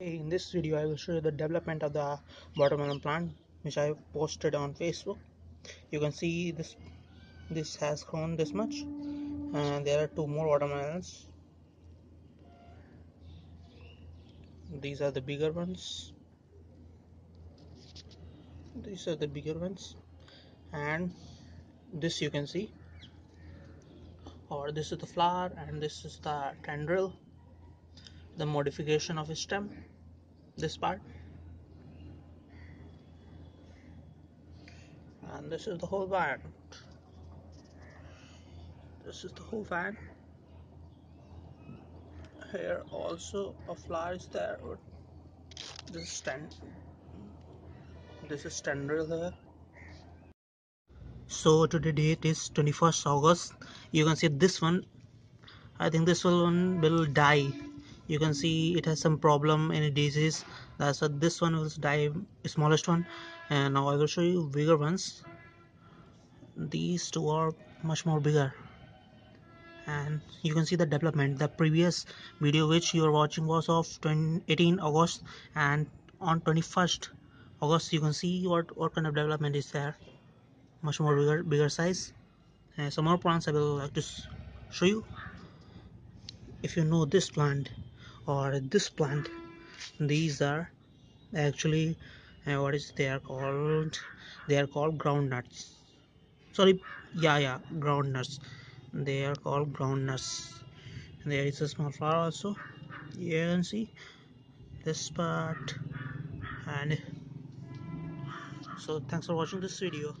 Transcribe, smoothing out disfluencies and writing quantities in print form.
In this video I will show you the development of the watermelon plant which I posted on Facebook. You can see this has grown this much and there are two more watermelons. These are the bigger ones. These are the bigger ones, and this you can see, or this is the flower and this is the tendril, the modification of a stem, this part, and this is the whole plant. This is the whole plant. Here also a flower is there. This is tendril here. So today date is 21st August. You can see this one. I think this one will die. You can see it has some problem, any disease. That's why this one will die, smallest one. And now I will show you bigger ones. These two are much more bigger. And you can see the development. The previous video which you are watching was of 18 August, and on 21st August you can see what kind of development is there. Much more bigger size. And some more plants I will like to show you. If you know this plant, or this plant, these are actually they are called groundnuts. Groundnuts. They are called groundnuts. There is a small flower also. You can see this part. And so thanks for watching this video.